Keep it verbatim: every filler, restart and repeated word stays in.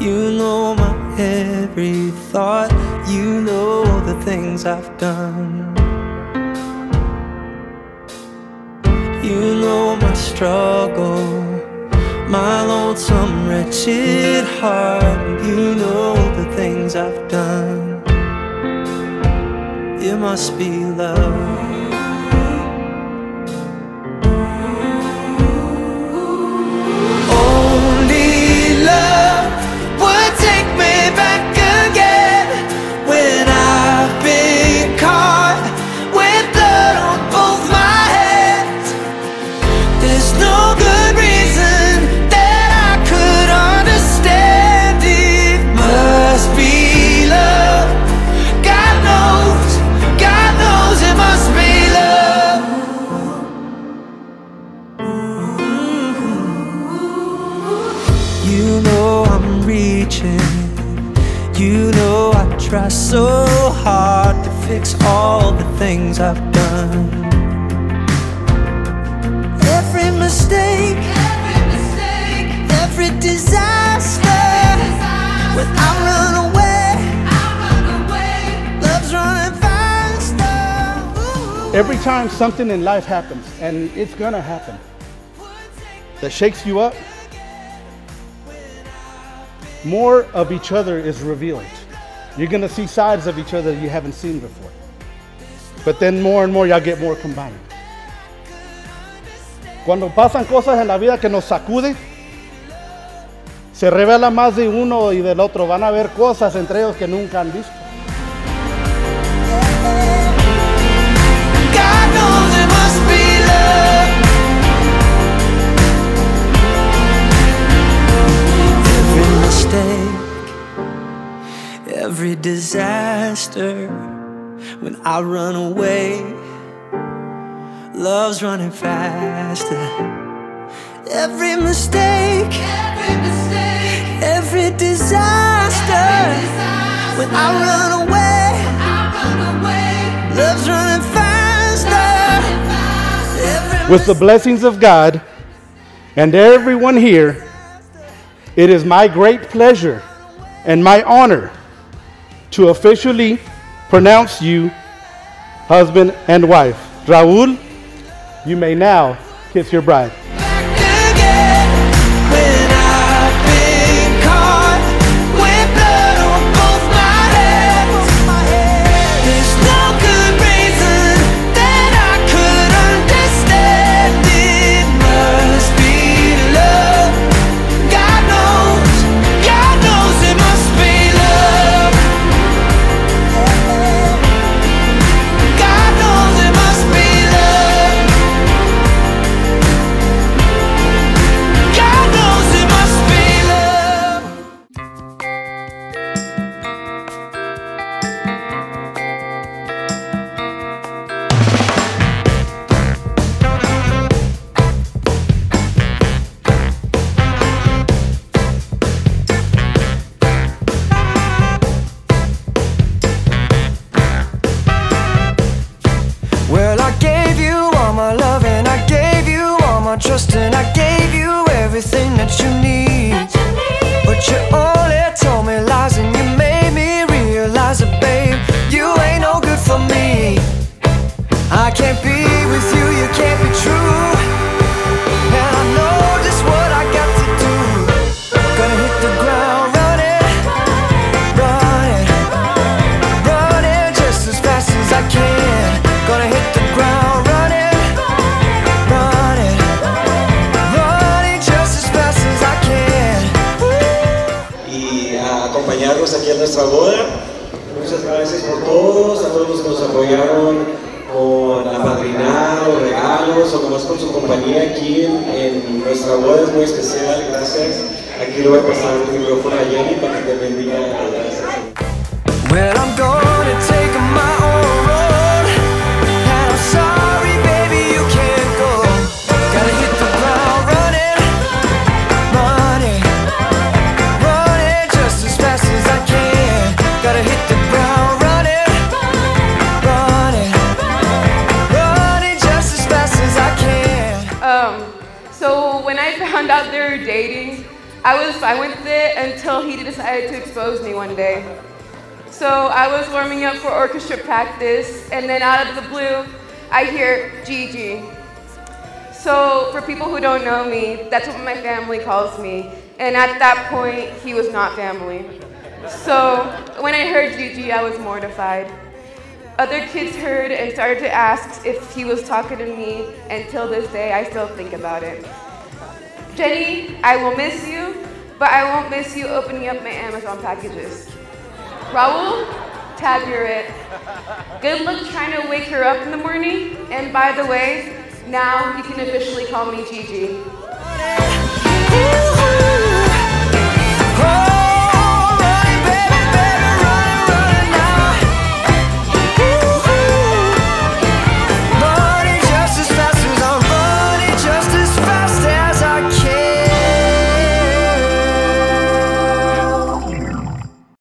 You know my every thought. You know the things I've done. You know my struggle, my lonesome, wretched heart. You know the things I've done. It must be love. You know I'm reaching. You know I try so hard to fix all the things I've done. Every mistake, every mistake, every disaster, every disaster. When I run away, I run away. Love's running faster. Ooh. Every time something in life happens, and it's gonna happen, that shakes you up, more of each other is revealed. You're gonna see sides of each other you haven't seen before. But then more and more y'all get more combined. Cuando pasan cosas en la vida que nos sacude, se revela más de uno y del otro. Van a ver cosas entre ellos que nunca han visto. Every disaster, when I run away, love's running faster. Every mistake, every mistake, every disaster, every disaster. When I run away, I run away. Love's running faster. With the blessings of God and everyone here, it is my great pleasure and my honor to officially pronounce you husband and wife. Raul, you may now kiss your bride. Trust and I gave you everything that you need, that you need. But you only told me lies, and you made me realize that, babe, you ain't no good for me. I can't be with you, you can't be true. And I know just what I got to do. Gonna hit the ground running, running, running just as fast as I can. Gonna hit the ground running. Aquí en nuestra boda. Muchas gracias por todos, a todos los que nos apoyaron con apadrinado, regalos o nomás con su compañía aquí en, en nuestra boda. Es muy especial, gracias. Aquí lo voy a pasar el micrófono a Jenny para que te bendiga. I was fine with it until he decided to expose me one day. So I was warming up for orchestra practice, and then out of the blue, I hear Gigi. So for people who don't know me, that's what my family calls me. And at that point, he was not family. So when I heard Gigi, I was mortified. Other kids heard and started to ask if he was talking to me, and till this day, I still think about it. Jenny, I will miss you, but I won't miss you opening up my Amazon packages. Raul, tab your it. Good luck trying to wake her up in the morning. And by the way, now you can officially call me Gigi.